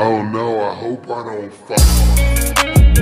Oh no, I hope I don't fall.